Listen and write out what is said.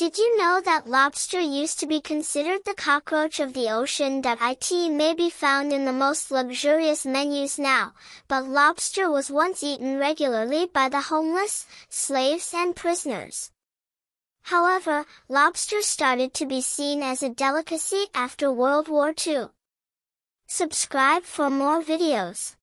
Did you know that lobster used to be considered the cockroach of the ocean? It may be found in the most luxurious menus now, but lobster was once eaten regularly by the homeless, slaves, and prisoners. However, lobster started to be seen as a delicacy after World War II. Subscribe for more videos.